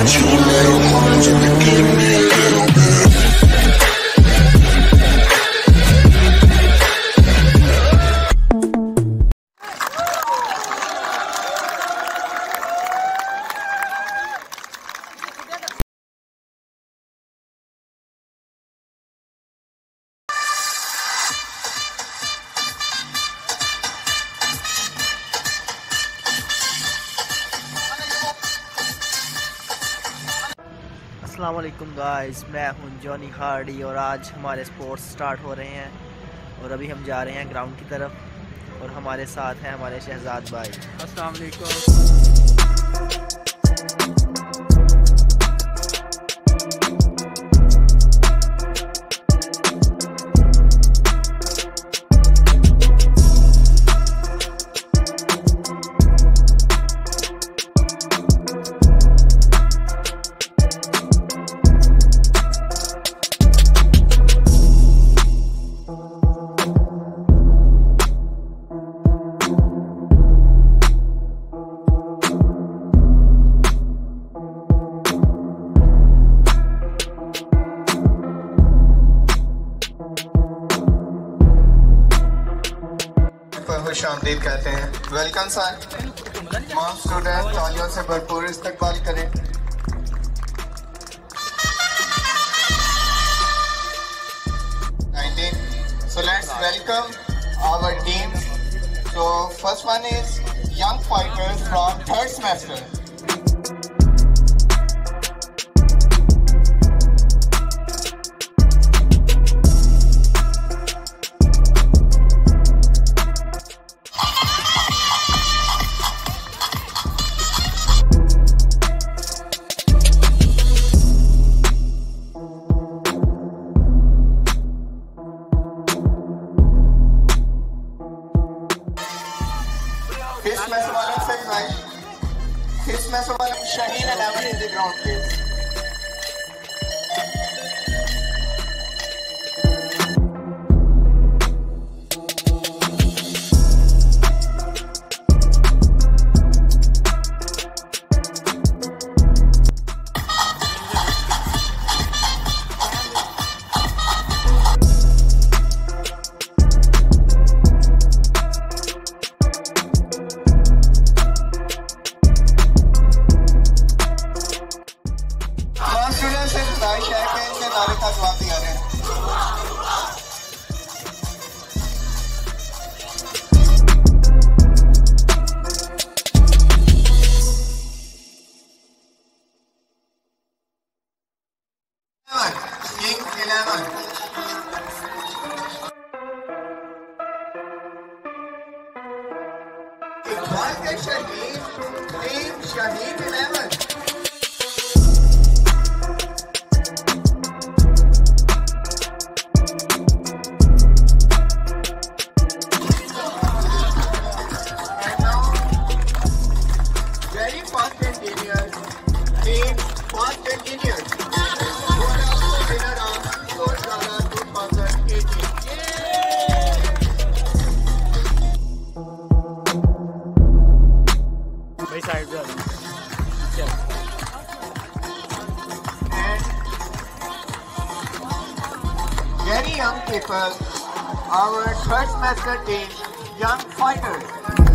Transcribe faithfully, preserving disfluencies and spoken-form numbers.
Got you a little home to give me a little bit. अस्सलामुअलैकुम guys, मैं हूं Johnny Hardy और आज हमारे स्पोर्ट्स स्टार्ट हो रहे हैं और अभी हम जा रहे हैं ग्राउंड की तरफ और हमारे साथ हैं हमारे शहजाद भाई। अस्सलामुअलैकुम। खुश आमदीद कहते हैं। Welcome sir. मॉम स्टूडेंट तालियों से भरपूर इस्तकबाल करें। So let's welcome our teams. So first one is young fighters from third semester. इसमें सवाल Shaheen Alavi in the ground please. Shahid team Shahid eleven. Young people, our third semester team, young fighters.